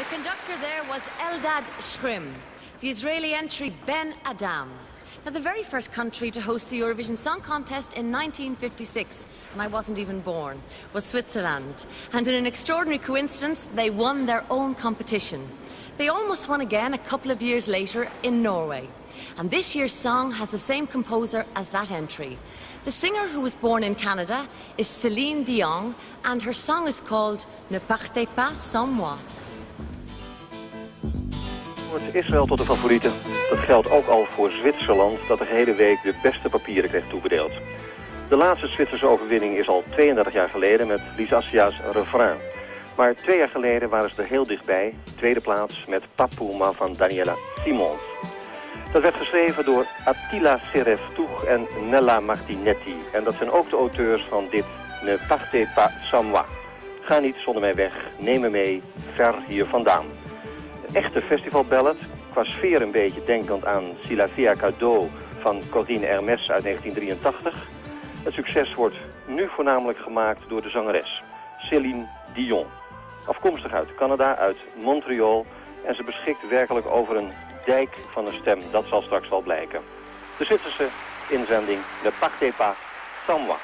The conductor there was Eldad Shrim, the Israeli entry Ben Adam. Now, the very first country to host the Eurovision Song Contest in 1956, and I wasn't even born, was Switzerland. And in an extraordinary coincidence, they won their own competition. They almost won again a couple of years later in Norway. And this year's song has the same composer as that entry. The singer who was born in Canada is Céline Dion, and her song is called Ne partez pas sans moi. Wordt Israël tot de favorieten. Dat geldt ook al voor Zwitserland, dat de hele week de beste papieren kreeg toebedeeld. De laatste Zwitserse overwinning is al 32 jaar geleden met Lisa Sia's Refrain. Maar 2 jaar geleden waren ze er heel dichtbij, tweede plaats met Papouma van Daniela Simons. Dat werd geschreven door Attila Sereftouk en Nella Martinetti. En dat zijn ook de auteurs van dit Ne partez pas sans moi. Ga niet zonder mij weg, neem me mee, ver hier vandaan. Echte festivalballet, qua sfeer een beetje denkend aan Silafia Cadeau van Corinne Hermès uit 1983. Het succes wordt nu voornamelijk gemaakt door de zangeres Céline Dion. Afkomstig uit Canada, uit Montreal, en ze beschikt werkelijk over een dijk van een stem, dat zal straks wel blijken. De Zwitserse inzending, Ne partez pas sans moi.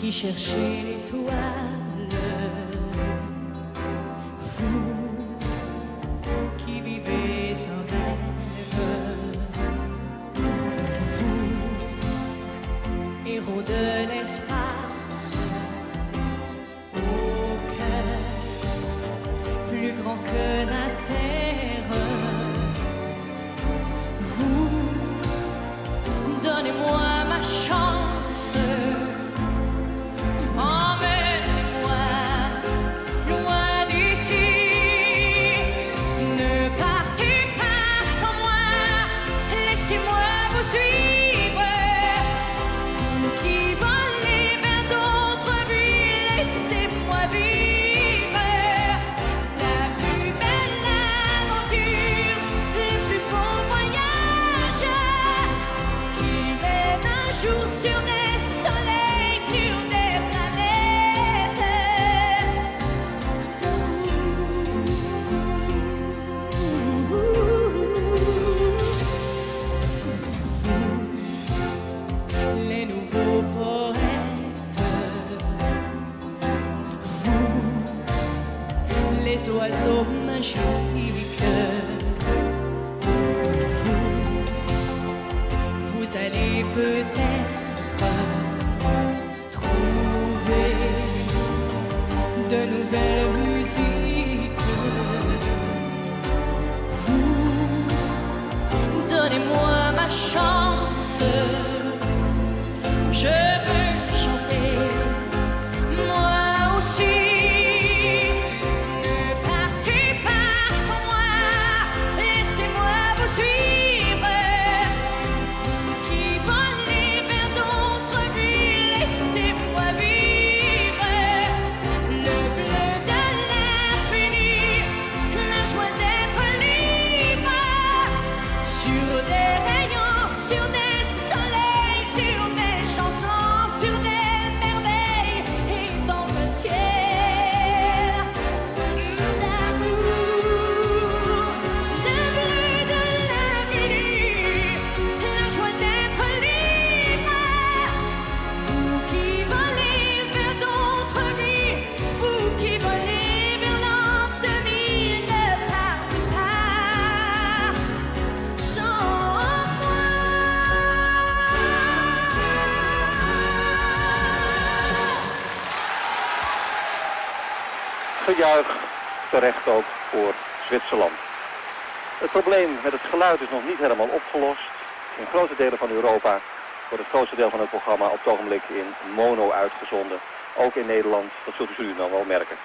Qui cherchez l'étoile, vous qui vivez un rêve, vous héros de l'espace, au cœur plus grand que la terre, vous donnez-moi ma chance. Les oiseaux magiques, vous allez peut-être trouver de nouvelles musiques. Vous, donnez-moi ma chance. Je veux chanter, moi aussi. Gejuich, terecht ook, voor Zwitserland. Het probleem met het geluid is nog niet helemaal opgelost. In grote delen van Europa wordt het grootste deel van het programma op het ogenblik in mono uitgezonden. Ook in Nederland, dat zult u nu dan wel merken.